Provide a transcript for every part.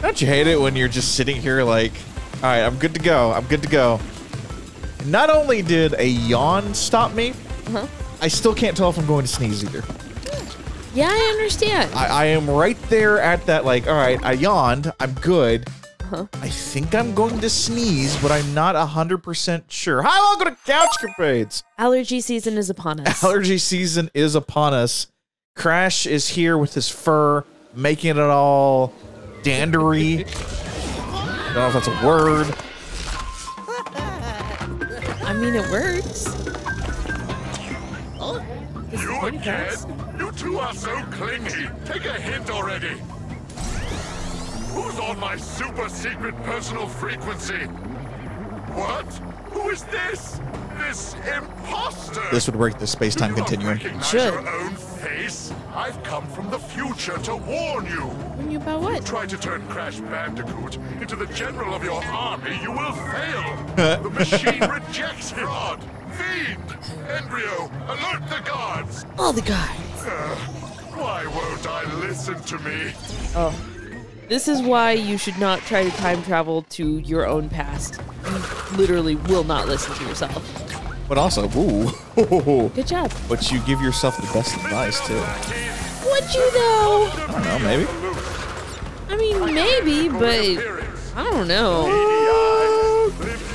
Don't you hate it when you're just sitting here like, all right, I'm good to go. I'm good to go. Not only did a yawn stop me, I still can't tell if I'm going to sneeze either. Yeah, I understand. I am right there at that, like, all right, I yawned. I'm good. I think I'm going to sneeze, but I'm not 100% sure. Hi, welcome to Couch Capades. Allergy season is upon us. Allergy season is upon us. Crash is here with his fur, making it all dandery. I don't know if that's a word. I mean, it works. Oh, you're a kid? You two are so clingy. Take a hint already. Who's on my super secret personal frequency? What? Who is this? This imposter! This would break the space-time continuum. Sure. Your own face? I've come from the future to warn you. Warn you about what? You try to turn Crash Bandicoot into the general of your army, you will fail. The machine rejects fraud. Fiend! Embryo, alert the guards! All the guards. Why won't I listen to me? Oh. This is why you should not try to time travel to your own past. You literally will not listen to yourself. But also, ooh. Good job. But you give yourself the best advice, too. Would you, though? I don't know, maybe. I mean, maybe, but I don't know.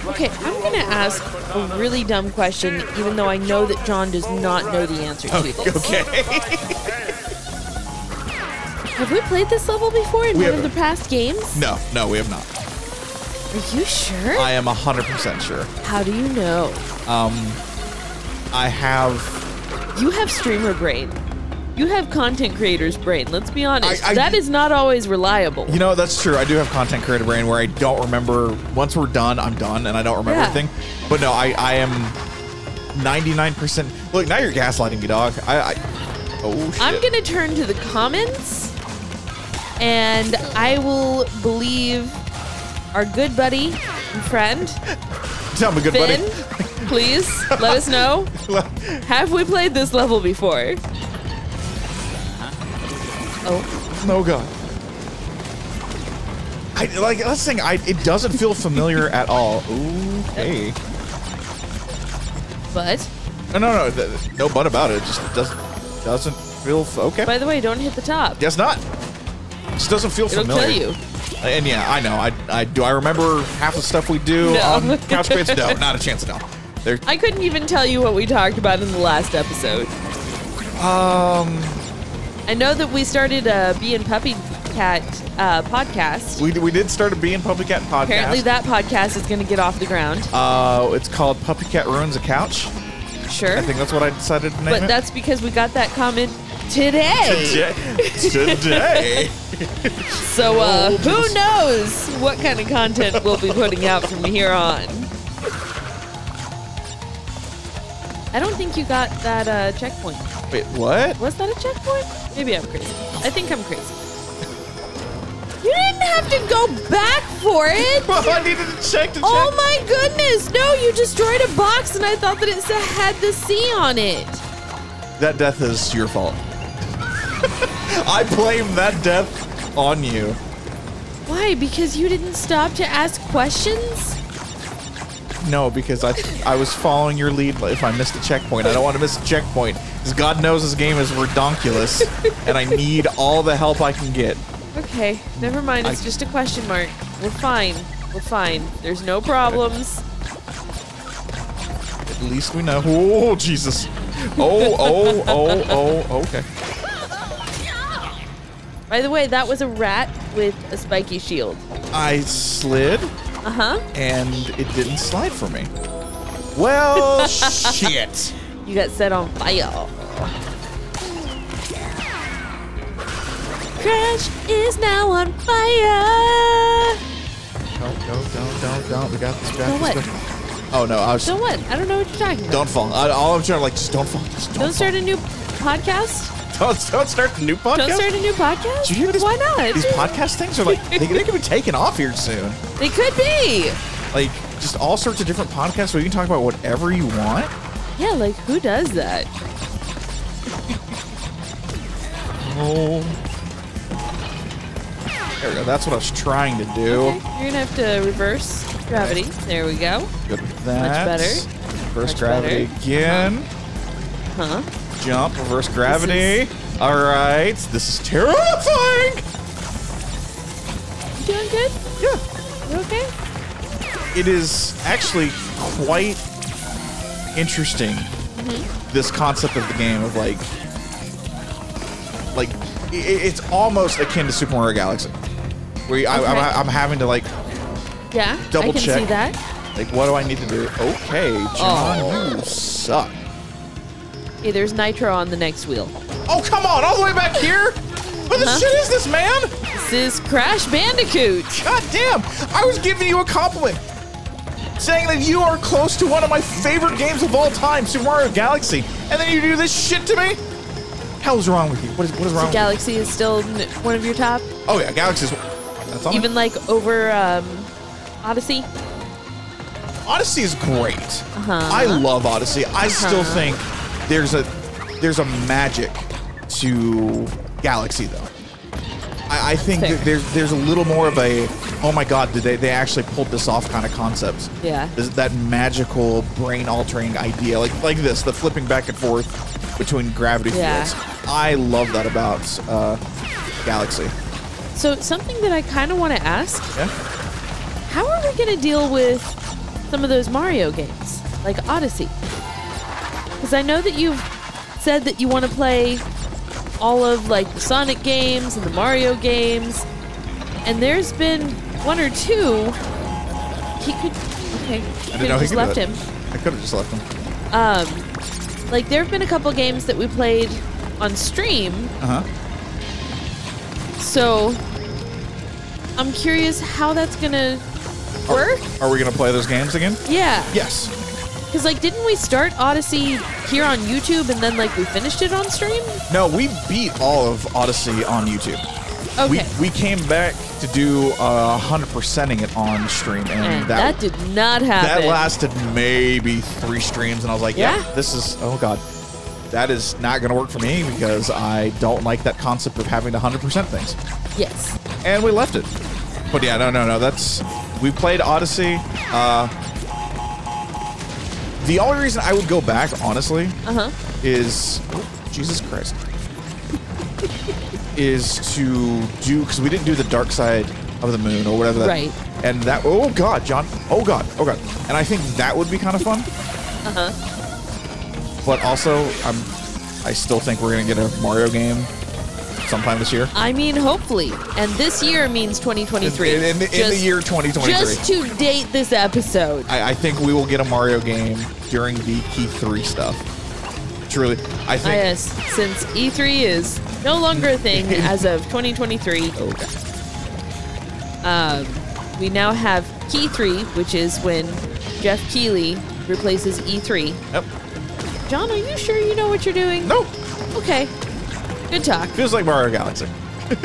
Okay, I'm going to ask a really dumb question, even though I know that John does not know the answer to this. Okay. Have we played this level before in one of the past games? No, no, we have not. Are you sure? I am 100% sure. How do you know? I have... You have streamer brain. You have content creator's brain. Let's be honest. That is not always reliable. You know, that's true. I do have content creator brain where I don't remember. Once we're done, I'm done, and I don't remember anything. But no, I am 99%. Look, now you're gaslighting me, dog. Oh, shit. I'm going to turn to the comments. And I will believe our good buddy and friend. Tell me, good Finn, buddy. Please let us know. Have we played this level before? Oh. No, God. Like, that's the thing. It doesn't feel familiar at all. Okay. But? No but about it. It just doesn't feel. Okay. By the way, don't hit the top. Guess not. This doesn't feel familiar. It'll kill you. And yeah, I know. I remember half the stuff we do on Couch Capades? No, not a chance at all. I couldn't even tell you what we talked about in the last episode. I know that we started a Bee and Puppy Cat podcast. We did start a Bee and Puppy Cat podcast. Apparently that podcast is going to get off the ground. It's called Puppy Cat Ruins a Couch. Sure. I think that's what I decided to name it. But that's because we got that comment Today. So, who knows what kind of content we'll be putting out from here on. I don't think you got that checkpoint. Wait, what? Was that a checkpoint? Maybe I'm crazy. I think I'm crazy. You didn't have to go back for it. Well, I needed to check. Oh my goodness. No, you destroyed a box and I thought that it had the C on it. That death is your fault. I blame that death on you. Why? Because you didn't stop to ask questions? No, because I was following your lead. If I missed a checkpoint, I don't want to miss a checkpoint. Because God knows this game is redonkulous, and I need all the help I can get. Okay, never mind. It's just a question mark. We're fine. We're fine. There's no problems. At least we know. Oh, Jesus. Oh, okay. By the way, that was a rat with a spiky shield. I slid. And it didn't slide for me. Well, shit. You got set on fire. Crash is now on fire. Don't. We got this back. Oh, no. So what? I don't know what you're talking about. Don't fall. All I'm trying to, like, just don't fall. Just don't start a new podcast? Don't start a new podcast? Don't start a new podcast? Do you hear this? Why not? These podcast things are, like, they could be taken off here soon. They could be. Like, just all sorts of different podcasts where you can talk about whatever you want. Yeah, like, who does that? Oh. There we go. That's what I was trying to do. Okay. You're going to have to reverse gravity. There we go. Good with that. Much better. Reverse gravity again. Uh-huh. Jump. Reverse gravity. All right. This is terrifying. You doing good? Yeah. You okay? It is actually quite interesting, this concept of the game of like it's almost akin to Super Mario Galaxy, where I'm having to like double check. See that. Like, what do I need to do? Okay, John, you suck. Hey, there's nitro on the next wheel. Oh, come on, all the way back here? What the shit is this, man? This is Crash Bandicoot. God damn, I was giving you a compliment, saying that you are close to one of my favorite games of all time, Super Mario Galaxy, and then you do this shit to me? Hell is wrong with you? What is wrong with you? Galaxy is still one of your top? Oh yeah, Galaxy is one. Even like over Odyssey? Odyssey is great. I love Odyssey. I still think there's a magic to Galaxy though. I think that there's a little more of a, oh my god, they actually pulled this off kind of concepts. Yeah. There's that magical brain-altering idea, like this, the flipping back and forth between gravity fields. I love that about Galaxy. So something that I kind of want to ask, how are we going to deal with some of those Mario games, like Odyssey? Because I know that you've said that you want to play all of like the Sonic games and the Mario games, and there's been one or two. He could, I could have just left him. Like there have been a couple games that we played on stream. So I'm curious how that's gonna work. Are we gonna play those games again? Yeah. Yes. Because, like, didn't we start Odyssey here on YouTube and then, like, we finished it on stream? No, we beat all of Odyssey on YouTube. Okay. We came back to do 100%ing it on stream. And that did not happen. That lasted maybe 3 streams, and I was like, yeah, this is, oh, God. That is not going to work for me because I don't like that concept of having to 100% things. Yes. And we left it. But, yeah, no, that's, we played Odyssey, the only reason I would go back, honestly, is Jesus Christ, is to do, because we didn't do the dark side of the moon or whatever. That, right. And that, oh God, John, oh God, oh God. And I think that would be kind of fun. But also, I still think we're gonna get a Mario game sometime this year. I mean, hopefully, and this year means 2023. In the year 2023. Just to date this episode, I think we will get a Mario game during the E3 stuff. Truly, I think. Yes, since E3 is no longer a thing as of 2023. Okay. We now have Key3, which is when Jeff Keighley replaces E3. Yep. John, are you sure you know what you're doing? No. Okay. Good talk. Feels like Mario Galaxy. A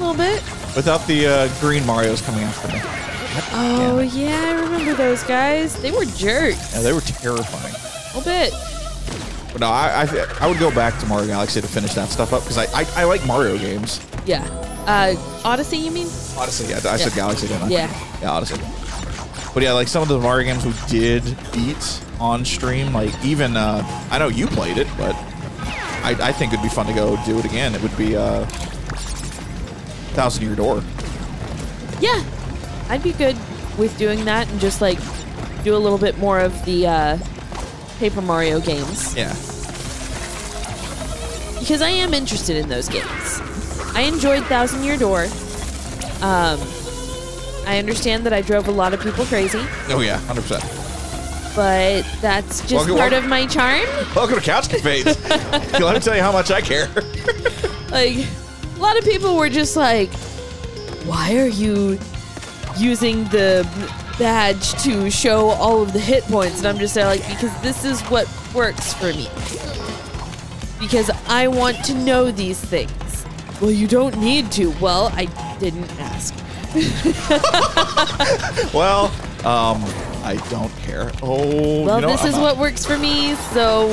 little bit. Without the green Marios coming after me. Oh, yeah, I remember those guys. They were jerks. Yeah, they were terrifying. A little bit. But no, I would go back to Mario Galaxy to finish that stuff up because I like Mario games. Yeah. Odyssey, you mean? Odyssey, yeah. I said Galaxy, didn't I? Yeah. Yeah, Odyssey. But yeah, like some of the Mario games we did beat on stream, like even, I know you played it, but I think it'd be fun to go do it again. It would be Thousand Year Door. Yeah, I'd be good with doing that and just like do a little bit more of the Paper Mario games. Yeah. Because I am interested in those games. I enjoyed Thousand Year Door. I understand that I drove a lot of people crazy. Oh yeah, 100%. But that's just part of my charm. Welcome to Couch Capades. Let me tell you how much I care. Like, a lot of people were just like, why are you using the badge to show all of the hit points? And I'm just like, because this is what works for me. Because I want to know these things. Well, you don't need to. Well, I didn't ask. Well, I don't care. Oh, well, you know, this is what works for me, so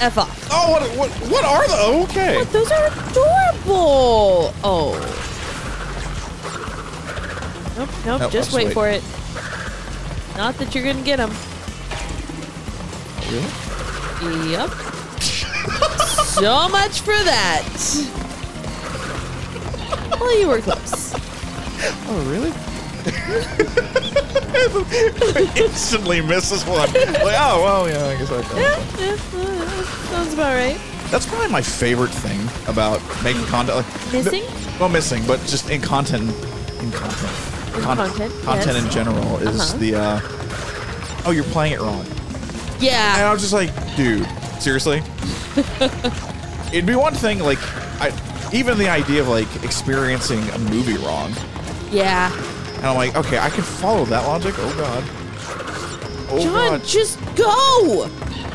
F off. Oh, what are those? Okay. What, those are adorable. Oh, Nope, nope, oh, just wait for it. Not that you're gonna get him. Really? Yep. So much for that. Well, you were close. Oh, really? Instantly misses one. Like, oh, well, yeah, I guess I can. Yeah, sounds about right. That's probably my favorite thing about making content. Like, missing, but just in content, yes. In general is the, oh, you're playing it wrong. Yeah. And I was just like, dude, seriously? It'd be one thing, like, even the idea of, like, experiencing a movie wrong. Yeah. And I'm like, okay, I can follow that logic. Oh, God. Oh, John, God. Just go.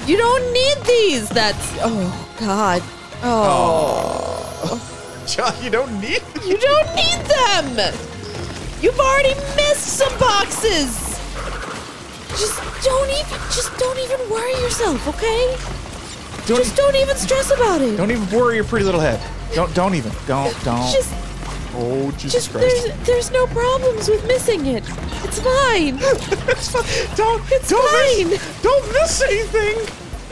You don't need these. That's, oh, God. Oh. John, you don't need them. You don't need them. You've already missed some boxes. Just don't even worry yourself, okay? Just don't even stress about it. Don't even worry your pretty little head. Don't even. Oh, Jesus Christ. There's no problems with missing it. It's fine. It's fine. Don't miss anything.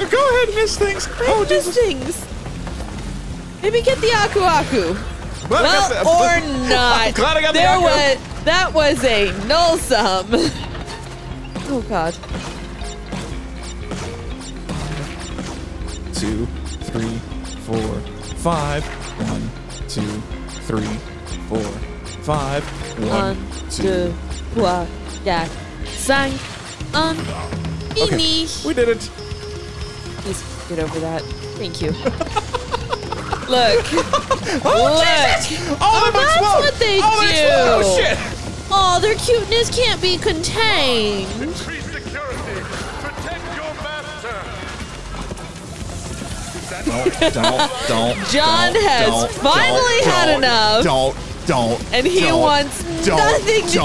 Go ahead and miss things. Miss things. Maybe get the Aku Aku. Well, or not. I'm glad I got the Aku Aku. That was a null sum. Oh, God. 2, 3, 4, 5. 1, 2, 3, 4, 5. 1, 2, 3, 4, 5, 1. Okay. We did it. Please get over that. Thank you. Look. Oh, Jesus! Oh, that's what they do. Oh, shit. Oh, their cuteness can't be contained. Increase security. Protect your master. Don't. John has finally had enough. Don't. And he wants nothing to do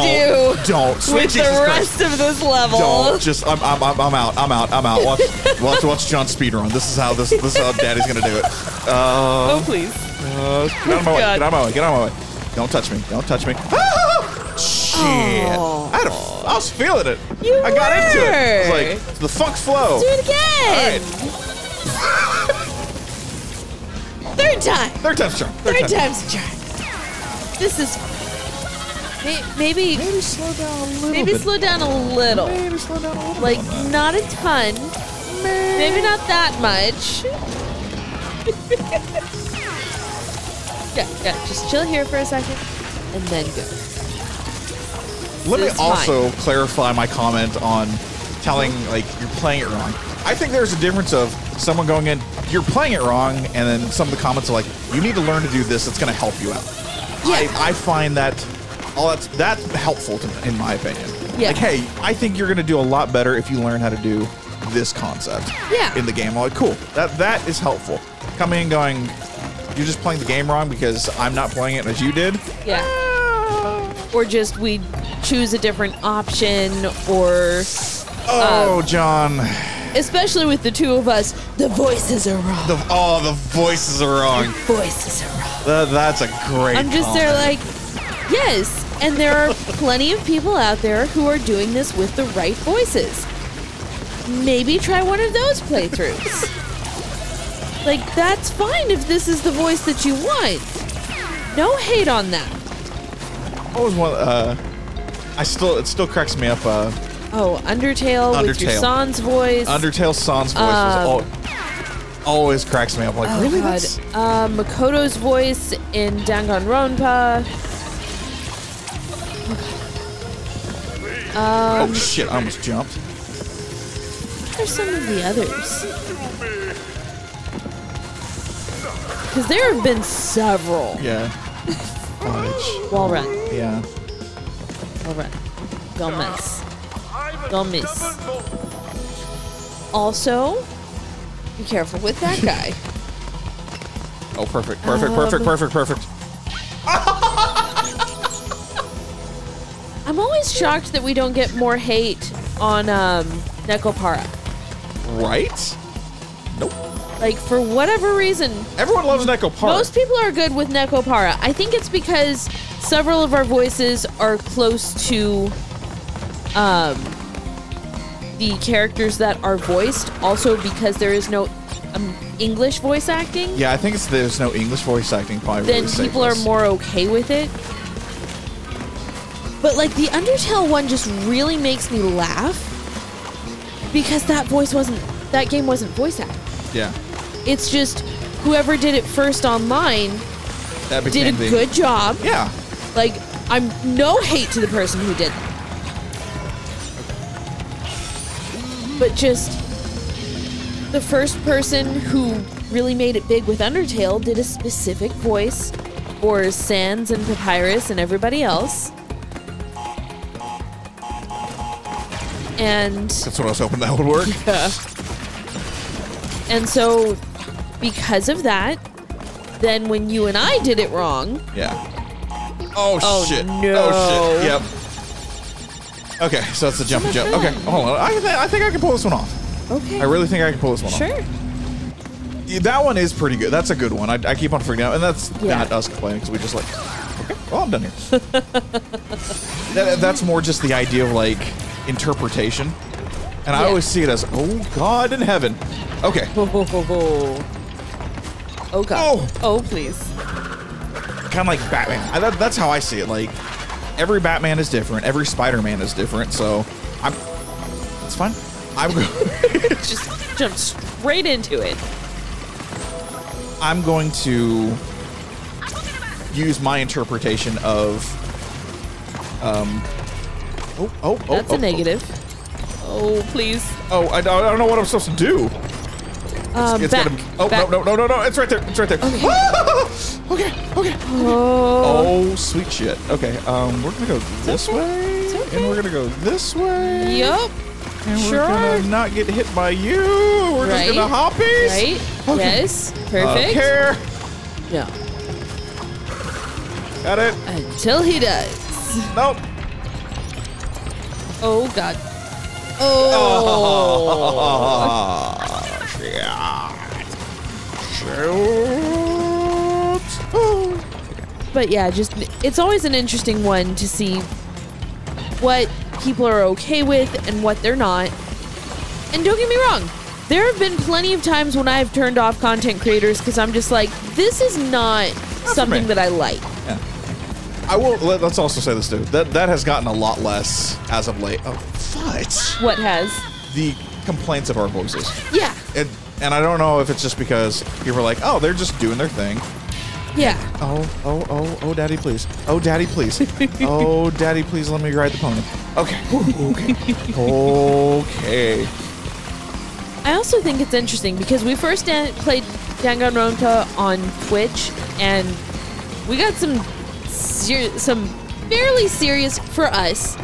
with the rest of this level. Don't. Just, I'm out. I'm out. Watch John speedrun. This is how Daddy's gonna do it. Oh, please. Get out of my way. Get out of my way. Don't touch me. Shit. Oh. I was feeling it. I got into it. I was like, the funk flow. Let's do it again. All right. Third time's a charm. This is... Maybe slow down a little bit. Maybe slow down a little. Like, not a ton. Maybe not that much. Yeah. Just chill here for a second. And then go. Let me also clarify my comment on telling, like, you're playing it wrong. I think there's a difference of someone going in, you're playing it wrong, and then some of the comments are like, you need to learn to do this. It's going to help you out. Yeah. I find that helpful to me, in my opinion. Yeah. Like, hey, I think you're going to do a lot better if you learn how to do this concept in the game. I'm like, cool. That is helpful. Coming in going, you're just playing the game wrong because I'm not playing it as you did. Yeah. Or just we choose a different option, or... Oh, John. Especially with the two of us, the voices are wrong. The voices are wrong. The voices are wrong. That's a great I'm just comment. There like, yes, and there are plenty of people out there who are doing this with the right voices. Maybe try one of those playthroughs. Like, that's fine if this is the voice that you want. No hate on that. Always one. It still cracks me up. Oh, Undertale with your Sans voice. Undertale Sans voice was always cracks me up. Like, oh, really? God. Makoto's voice in Danganronpa. Oh shit! I almost jumped. What are some of the others? Because there have been several. Yeah. Wall run. Yeah. Wall run. Don't miss. Don't miss. Also, be careful with that guy. Oh, perfect. I'm always shocked that we don't get more hate on Nekopara. Right? Nope. Like, for whatever reason... Everyone loves Nekopara. Most people are good with Nekopara. I think it's because Several of our voices are close to the characters that are voiced, also because there is no English voice acting. Yeah, I think it's there's no English voice acting. Probably then people are more okay with it. But like the Undertale one just really makes me laugh because that game wasn't voice acting. Yeah. It's just whoever did it first online did a good job. Yeah. Like I'm no hate to the person who did that. But just the first person who really made it big with Undertale did a specific voice for Sans and Papyrus and everybody else. And that's what I was hoping that would work. Yeah. And so because of that, then when you and I did it wrong. Yeah. Oh shit. No. Oh shit. Yep. Okay, so that's the jump. Okay, hold on. I think I can pull this one off. Okay. I really think I can pull this one off. Sure. Yeah, that one is pretty good. That's a good one. I keep on freaking out, and that's not us complaining because we just like, okay, well, I'm done here. That's more just the idea of like interpretation, and I always see it as, oh God in heaven. Okay. Oh God. Oh, please. Kind of like Batman. That's how I see it. Like. Every Batman is different. Every Spider-Man is different. So, it's fine. Just jump straight into it. I'm going to use my interpretation of. That's a negative. Oh please. Oh, I don't know what I'm supposed to do. No! It's right there. It's right there. Okay. Okay. Oh, sweet shit. Okay. We're gonna go this way, and we're gonna go this way. Yep. And we're gonna not get hit by you. We're just gonna hoppies. Right. Okay. Yes. Perfect. Care. Yeah. Got it. Until he does. Nope. Oh God. Oh. But yeah, just it's always an interesting one to see what people are okay with and what they're not. And don't get me wrong, there have been plenty of times when I've turned off content creators because I'm just like, this is not something that I like. Yeah. I will. Let's also say this too. That has gotten a lot less as of late. Oh, fudge! What has? The complaints of our voices. Yeah. And I don't know if it's just because people are like, oh, they're just doing their thing. Yeah. Oh, daddy, please. Oh, daddy, please. Oh, daddy, please let me ride the pony. Okay. Okay. I also think it's interesting because we first played Danganronpa on Twitch, and we got some fairly serious, for us,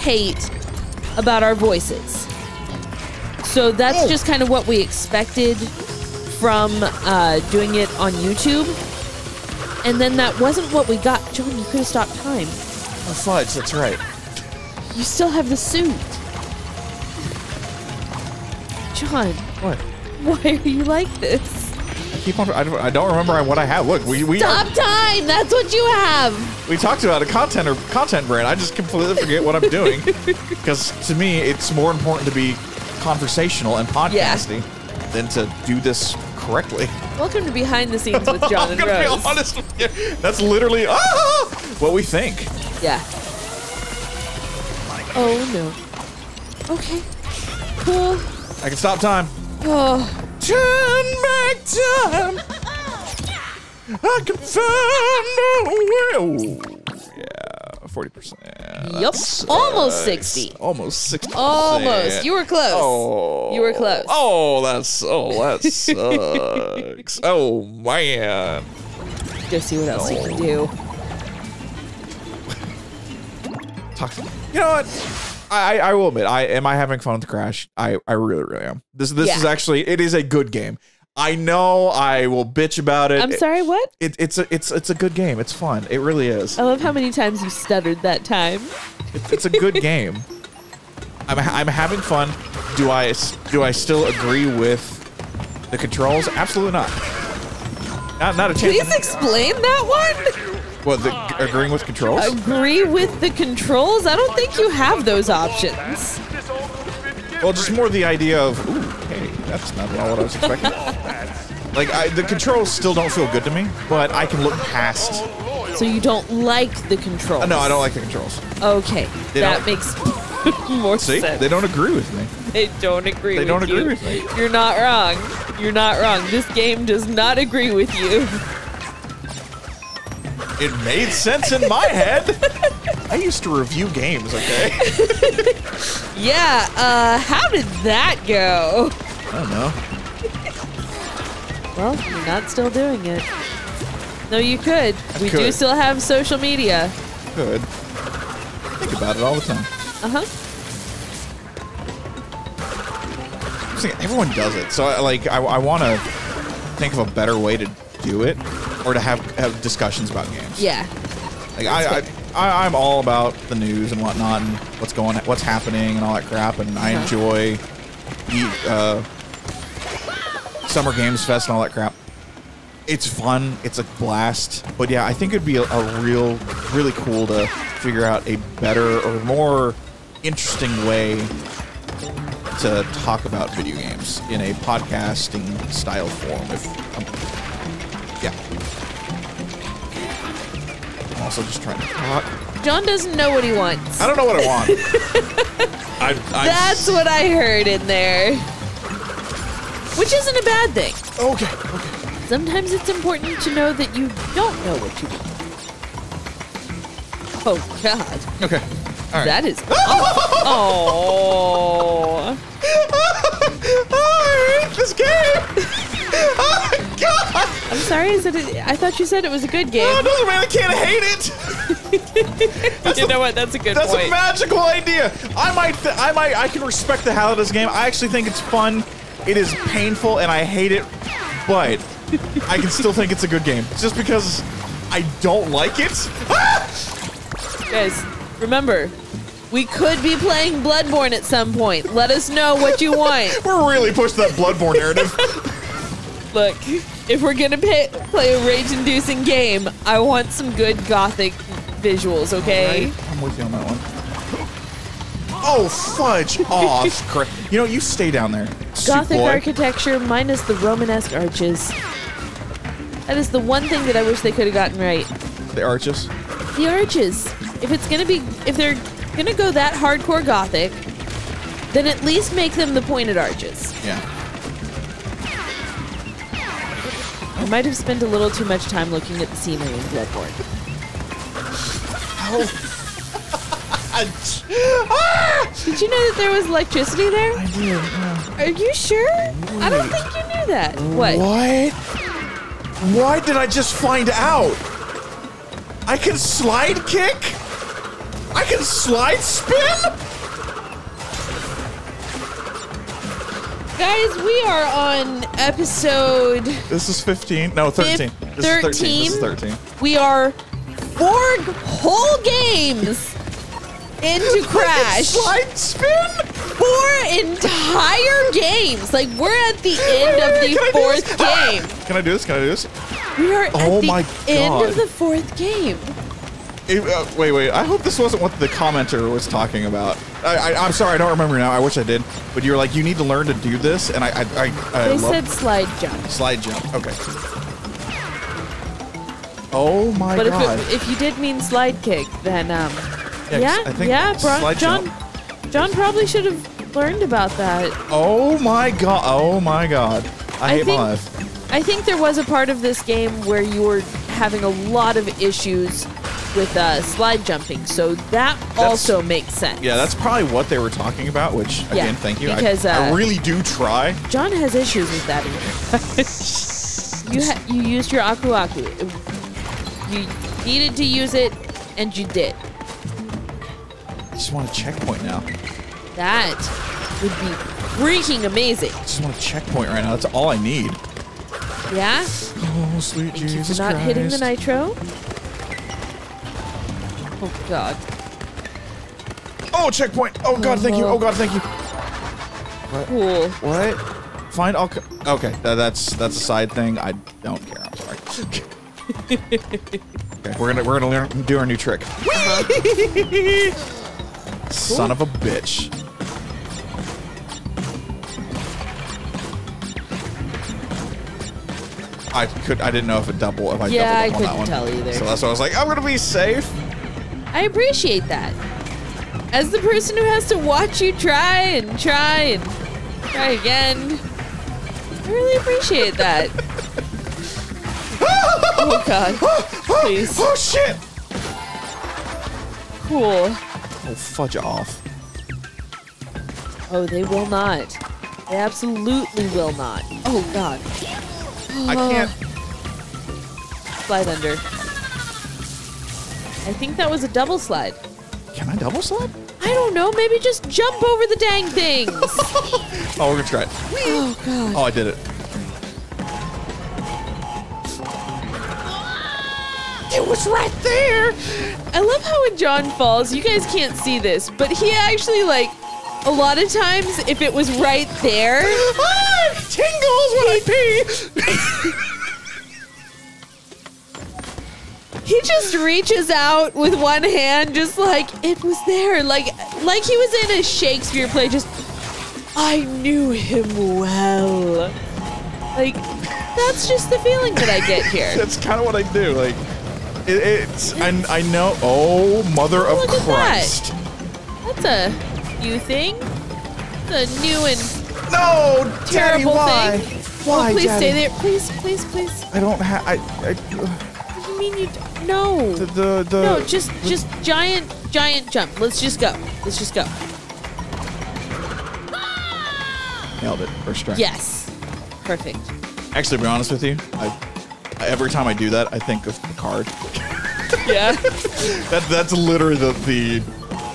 hate about our voices. So that's just kind of what we expected from doing it on YouTube. And then that wasn't what we got. John, you could have stopped time. Oh, fudge, that's right. You still have the suit. John. What? Why are you like this? I don't remember what I have. Look, we stop time! That's what you have! We talked about a content brand. I just completely forget what I'm doing. Because to me, it's more important to be conversational and podcasting than to do this correctly. Welcome to Behind the Scenes with John and Rose. I'm gonna be honest with you. That's literally what we think. Yeah. Oh no. Okay. Cool. I can stop time. Oh. Turn back time. I can find a way. 40%. Yep. Almost 60. Almost 60. Almost. You were close. Oh. You were close. Oh, that sucks. Oh, man. Go see what else you can do. You know what? I will admit, am I having fun with Crash? I really, really am. This is actually, it is a good game. I know I will bitch about it. I'm sorry, what? It's a good game. It's fun. It really is. I love how many times you stuttered that time. It's a good game. I'm having fun. Do I still agree with the controls? Absolutely not. Not a chance. Please explain that one. What, agreeing with controls? Agree with the controls? I don't think you have those options. Well, just more the idea of, ooh, hey, that's not what I was expecting. Like, the controls still don't feel good to me, but I can look past. So you don't like the controls? No, I don't like the controls. Okay, that makes more sense. They don't agree with me. They don't agree with you. They don't agree with me. You're not wrong. You're not wrong. This game does not agree with you. It made sense in my head. I used to review games, okay? Yeah, how did that go? I don't know. Well, you're not still doing it. No, you could. We do still have social media. Could. I think about it all the time. Everyone does it, so I want to think of a better way to do it, or to have discussions about games. Yeah. Like I'm all about the news and whatnot, and what's happening, and all that crap, and I enjoy the Summer Games Fest and all that crap. It's fun. It's a blast. But yeah, I think it'd be really cool to figure out a better or more interesting way to talk about video games in a podcasting style form. I'm also just trying to talk. John doesn't know what he wants. I don't know what I want. That's what I heard in there. Which isn't a bad thing. Okay, okay. Sometimes it's important to know that you don't know what you want. Oh, God. Okay. All right. That is... Oh. I hate this game. Oh, God. I'm sorry. I thought you said it was a good game. No, another man, I can't hate it. You know what? That's a good point. That's a magical idea. I can respect the hell out of this game. I actually think it's fun. It is painful, and I hate it, but... I can still think it's a good game. Just because I don't like it. Ah! Guys, remember, we could be playing Bloodborne at some point. Let us know what you want. We're really pushing that Bloodborne narrative. Look, if we're going to play a rage-inducing game, I want some good gothic visuals, okay? All right. I'm with you on that one. Oh, fudge off. You know, you stay down there. Gothic architecture minus the Romanesque arches. That is the one thing that I wish they could have gotten right. The arches? The arches. If they're gonna go that hardcore Gothic, then at least make them the pointed arches. Yeah. I might have spent a little too much time looking at the scenery in Bloodborne. Oh. Ah! Did you know that there was electricity there? I did, yeah. Are you sure? Wait. I don't think you knew that. What? Why did I just find out? I can slide kick? I can slide spin? Guys, we are on episode... This is 15. No, 13. 13. This is 13. This is 13. We are 4 whole games. Into Crash. Slide spin? 4 entire games. Like, we're at the end of the 4th game. Can I do this? Can I do this? We are at the end of the 4th game. Wait. I hope this wasn't what the commenter was talking about. I'm sorry. I don't remember now. I wish I did. But you were like, you need to learn to do this. And I said slide jump. Slide jump. Okay. Oh, my God. But if you did mean slide kick, then... Yeah, I think John probably should have learned about that. Oh my god. I hate my life. I think there was a part of this game where you were having a lot of issues with slide jumping, so that's also makes sense. Yeah, that's probably what they were talking about, which, again, thank you. Because, I really do try. John has issues with that. You used your Aku Aku. You needed to use it, and you did. I just want a checkpoint now. That would be freaking amazing. I just want a checkpoint right now. That's all I need. Yeah? Oh, sweet Jesus Christ. You're not hitting the nitro? Oh, God. Oh, checkpoint. Oh, God, thank you. Oh, God, thank you. What? Cool. What? Fine, I'll... Okay, that's a side thing. I don't care. I'm sorry. Okay, we're gonna learn do our new trick. Son of a bitch. I didn't know if it doubled if I doubled up on that one. Yeah, I couldn't tell either. So that's why I was like, I'm gonna be safe. I appreciate that. As the person who has to watch you try again, I really appreciate that. Oh god. Please. Oh shit! Cool. Oh, fudge off. Oh, they will not. They absolutely will not. Oh god. I can't. Slide under. I think that was a double slide. Can I double slide? I don't know. Maybe just jump over the dang things. Oh, we're gonna try it. Oh god. Oh, I did it. It was right there. I love how when John falls, you guys can't see this, but he actually like. A lot of times, if it was right there, tingles when I pee. He just reaches out with one hand, just like it was there, like he was in a Shakespeare play. Just, I knew him well. Like that's just the feeling that I get here. That's kind of what I do. Like it's and I know. Oh, mother of look Christ! At that. That's a. New thing? The new and no, terrible Daddy, why? Thing. Why, oh, please Daddy? Stay there. Please, please, please. I don't have. What do you mean you don't? No. No, just giant jump. Let's just go. Let's just go. Nailed it. First try. Yes. Perfect. Actually, to be honest with you, every time I do that, I think of the card. Yeah. That's literally the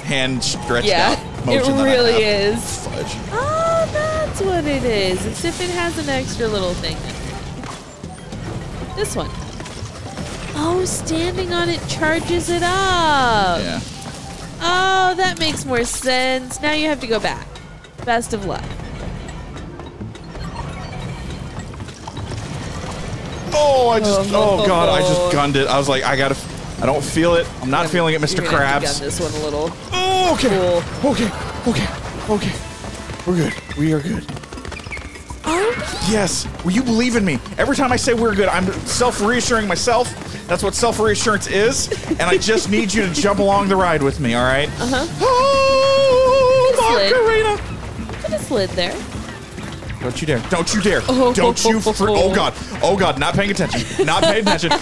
hand stretched out. It really is. Fudge. Oh, that's what it is. It's if it has an extra little thing. This one. Oh, standing on it charges it up. Yeah. Oh, that makes more sense. Now you have to go back. Best of luck. Oh, God, I just gunned it. I was like, I don't feel it. I'm not feeling it, Mr. Krabs. Gun this one a little. Oh, okay. Cool. Okay. We're good. We are good. Oh. Yes. Will you believe in me? Every time I say we're good, I'm self-reassuring myself. That's what self-reassurance is. And I just need you to jump along the ride with me, all right? Uh-huh. Oh, Margarita. Could have slid there. Don't you dare. Don't you dare. Oh, don't you. Oh, God. Oh, God. Not paying attention. Not paying attention. No!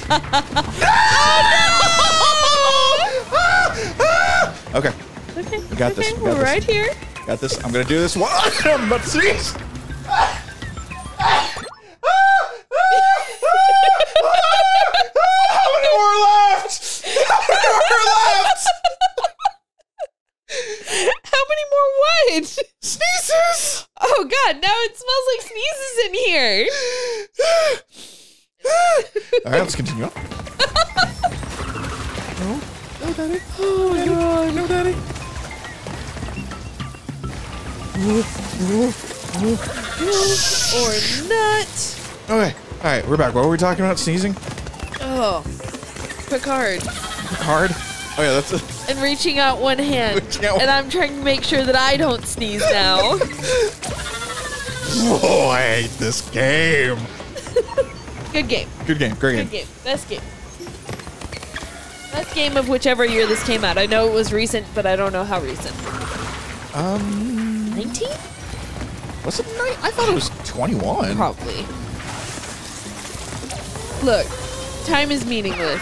Okay. Okay. We got this. We got we're this. Right here. Got this. I'm going to do this one. I'm about to sneeze. How many more left? How many more what? Sneezes. Oh God, now it smells like sneezes in here. All right, let's continue on. No daddy. Oh my God, no daddy. Or not. Okay, all right, we're back. What were we talking about? Sneezing? Oh, Picard. Oh yeah, that's it. And reaching out one hand. And I'm trying to make sure that I don't sneeze now. Whoa, I hate this game. Good game. Good game. Great game. Good game. Best game. Best game of whichever year this came out. I know it was recent, but I don't know how recent. 19? Was it 19? I thought it was 21. Probably. Look, time is meaningless.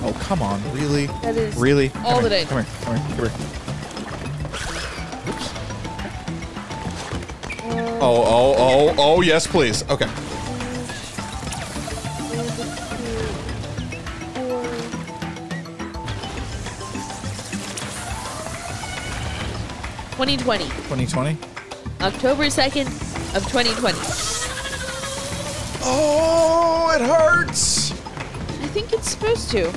Oh, come on. Really? That is really? All the day. Come here. Oops. Oh, yes, please. Okay. October 2nd of 2020. Oh, it hurts. I think it's supposed to.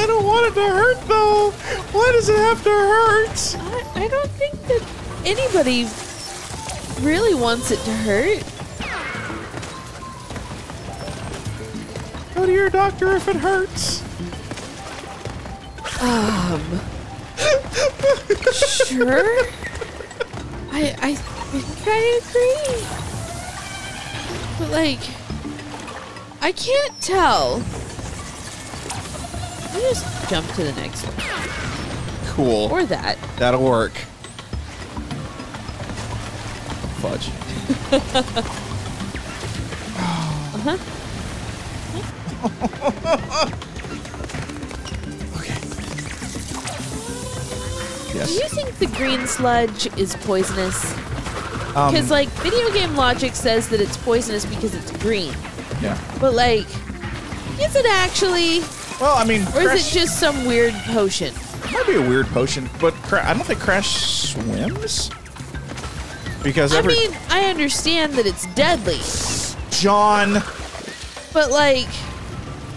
I don't want it to hurt, though. Why does it have to hurt? I don't think that anybody really wants it to hurt. Go to your doctor if it hurts. Sure. I think I agree. But like, I can't tell. I just jump to the next one. Cool. Or that. That'll work. Fudge. Uh-huh. Okay. Yes. Do you think the green sludge is poisonous? Because like video game logic says that it's poisonous because it's green. Yeah. But like, is it actually? Well, I mean, or is it just some weird potion? It might be a weird potion, but I don't think Crash swims. Because I mean, I understand that it's deadly, John. But like,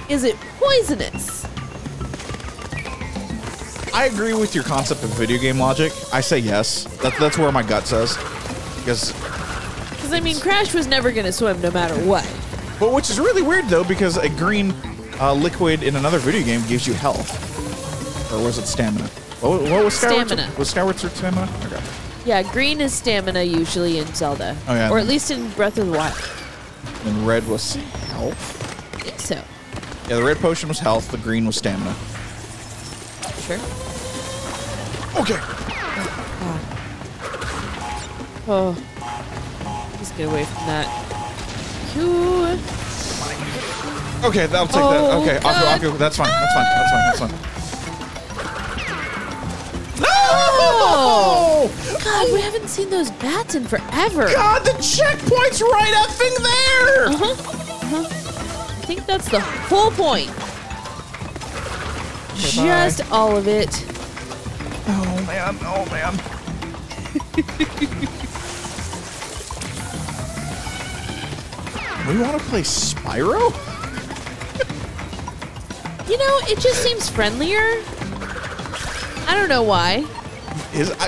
is it poisonous? I agree with your concept of video game logic. I say yes. That's where my gut says. Because I mean, Crash was never going to swim no matter what. But which is really weird though, because a green. Liquid in another video game gives you health. Or was it stamina? What was Skyward? Stamina. Was Skyward Sword stamina? Okay. Yeah, green is stamina usually in Zelda. Oh, yeah. Or at least in Breath of the Wild. And red was health? I think so. Yeah, the red potion was health, the green was stamina. Sure. Okay. Oh. Just get away from that. Cool. Okay, I'll take that. Okay, I'll go. That's fine. That's fine. No! Oh! God, we haven't seen those bats in forever. God, the checkpoint's right effing there! I think that's the whole point. Goodbye. Just all of it. Oh, man. Oh, man. We want to play Spyro? You know, it just seems friendlier. I don't know why.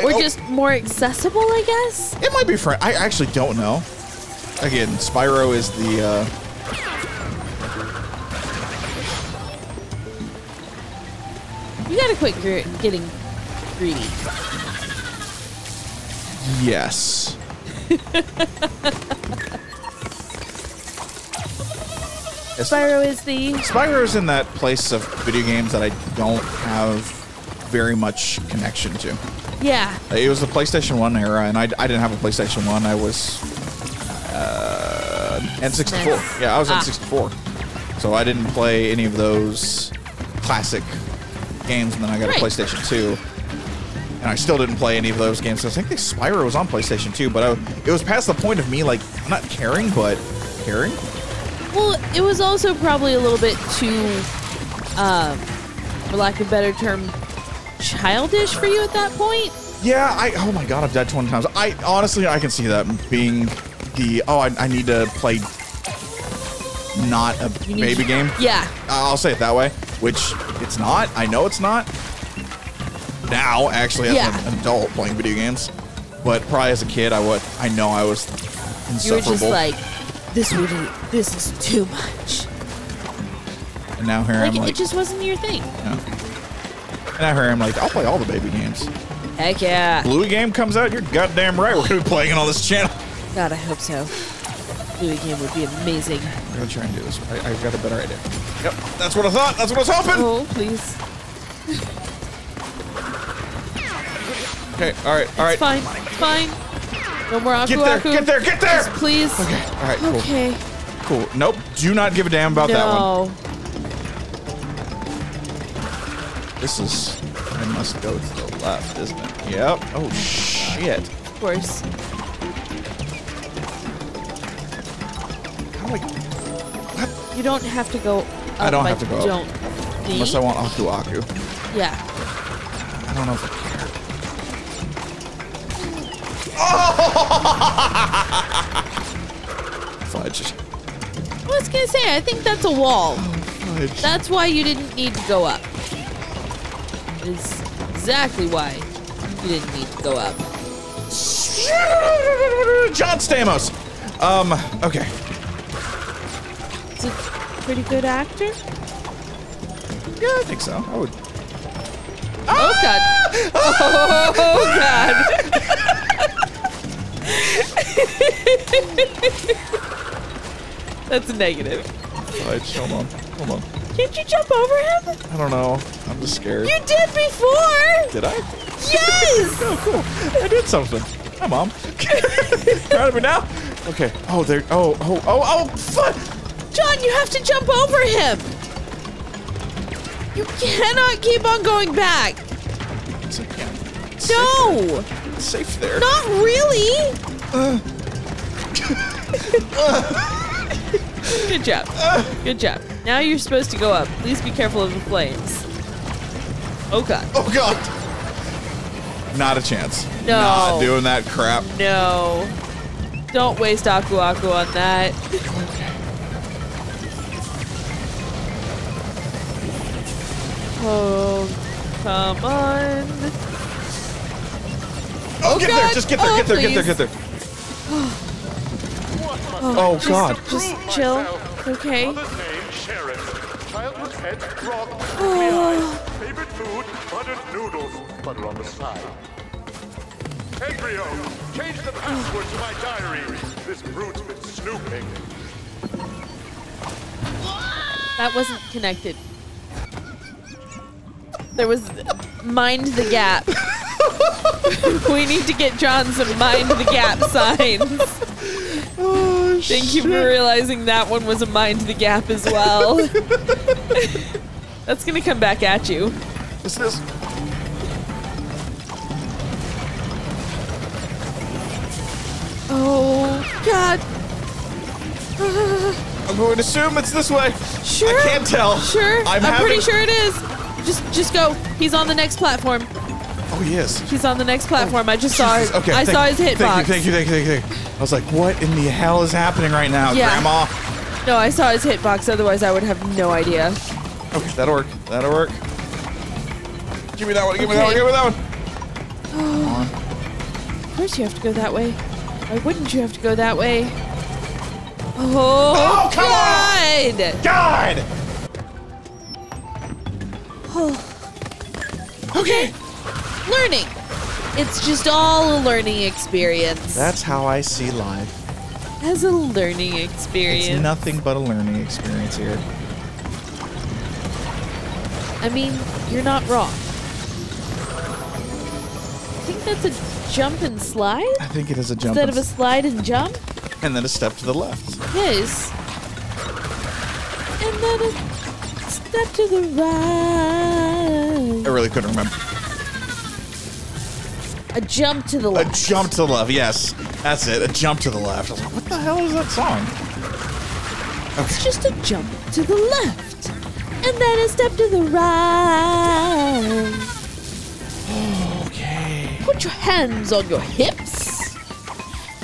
Or just more accessible, I guess? It might be friendly. I actually don't know. Again, Spyro is the... You gotta quit getting greedy. Yes. Spyro is in that place of video games that I don't have very much connection to. Yeah. It was the PlayStation 1 era, and I didn't have a PlayStation 1. I was N64. Nice. Yeah, I was N64. So I didn't play any of those classic games, and then I got a PlayStation 2. And I still didn't play any of those games. So I think Spyro was on PlayStation 2, but it was past the point of me, like, not caring, but caring. Well, it was also probably a little bit too, for lack of a better term, childish for you at that point. Yeah, oh my God, I've died 20 times. Honestly, I can see that being the, I need to play not a baby game. Yeah. I'll say it that way, which it's not. I know it's not. Now, actually, as an adult playing video games. But probably as a kid, I know I was insufferable. You were just like... This is too much. And now here I'm like... It just wasn't your thing. No. And now here I'm like, I'll play all the baby games. Heck yeah. Bluey game comes out, you're goddamn right we're going to be playing it on this channel. God, I hope so. Bluey game would be amazing. I'm going to try and do this. I've got a better idea. Yep, that's what I thought. That's what I was hoping. Oh, please. Okay, all right. Fine. No more Aku. Get there! Just please. Okay, all right, cool. Okay. Cool. Nope, do not give a damn about that one. This is... I must go to the left, isn't it? Yep. Oh, shit. Of course. How do I... What? You don't have to go up. I don't have to go up. Unless I want Aku. Yeah. I don't know if I care. Oh! Fudge. I was gonna say, I think that's a wall. Oh, fudge. That's why you didn't need to go up. It's exactly why you didn't need to go up. John Stamos. Okay. Is he a pretty good actor? Yeah, I think so. I would. Oh God! Oh God! That's a negative. All right, hold on, hold on. Can't you jump over him? I don't know. I'm just scared. You did before. Did I? Yes. Oh, cool. I did something. Hi, Mom. Proud of me now? Okay. Oh, there. Oh, oh, oh, oh! Fuck! John, you have to jump over him. You cannot keep on going back. It's like, yeah, it's no. It's safe there. Not really. Good job. Good job. Now you're supposed to go up. Please be careful of the flames. Oh God. Oh God. Not a chance. No. Not doing that crap. No. Don't waste Aku Aku on that. Okay. Oh, come on. Oh, get God. There. Just get there. Oh, get there. Please. Get there. Get there. Oh, oh God. Just chill. Okay. Change the password to my diary. This brute's been snooping. That wasn't connected. There was mind the gap. We need to get John some mind the gap signs. Oh, Thank you for realizing that one was a mind the gap as well. That's gonna come back at you. What's this? Oh God. I'm going to assume it's this way. Sure. I can't tell. Sure. I'm pretty sure it is. Just go. He's on the next platform. Oh, he is. He's on the next platform. Oh, I just saw it. Okay, I saw his hitbox. Thank you. I was like, what in the hell is happening right now, Grandma? No, I saw his hitbox. Otherwise, I would have no idea. Okay, that'll work. That'll work. Give me that one. Give me that one. Come on. Of course you have to go that way. Why wouldn't you have to go that way? Oh, God! God! Okay. Learning. It's just all a learning experience. That's how I see life. As a learning experience. It's nothing but a learning experience here. I mean, you're not wrong. I think that's a jump and slide? I think it is a jump. Instead of a slide and jump? And then a step to the left. Yes. And then a step to the right. I really couldn't remember. A jump to the left. A jump to the left, yes. That's it, a jump to the left. I was like, what the hell is that song? Okay. It's just a jump to the left. And then a step to the right. Okay. Put your hands on your hips.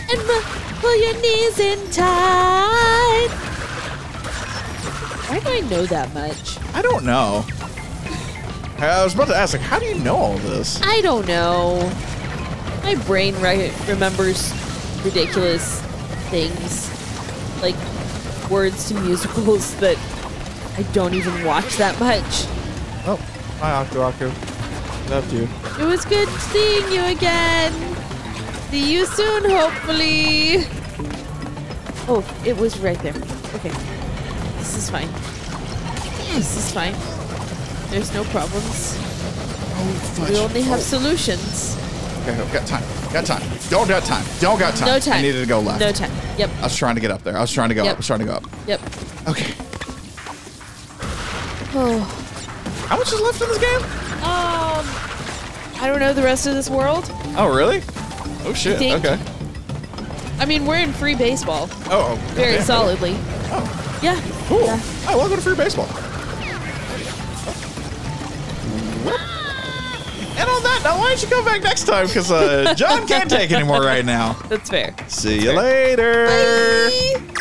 And pull your knees in tight. Why do I know that much? I don't know. I was about to ask, like, how do you know all this? I don't know. My brain remembers ridiculous things, like words to musicals that I don't even watch that much. Oh, hi, Aku Aku. Loved you. It was good seeing you again. See you soon, hopefully. Oh, it was right there. Okay. This is fine. This is fine. There's no problems. Oh, fudge. We only have solutions. Okay, no, got time. Got time. Don't got time. Don't got time. No time. I needed to go left. No time. Yep. I was trying to get up there. I was trying to go up. I was trying to go up. Yep. Okay. Oh. How much is left in this game? I don't know the rest of this world. Oh, really? Oh, shit. Okay. I mean, we're in free baseball. Oh. Very solidly. Oh. Yeah. Cool. Yeah. Oh, welcome to free baseball. And on that, now why don't you come back next time? Because John can't take anymore right now. That's fair. See you later. Bye.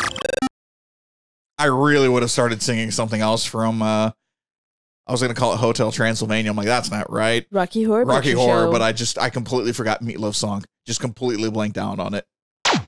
I really would have started singing something else from I was going to call it Hotel Transylvania. I'm like, that's not right. Rocky Horror. Rocky Horror. But I completely forgot Meat Loaf's song. Just completely blanked out on it.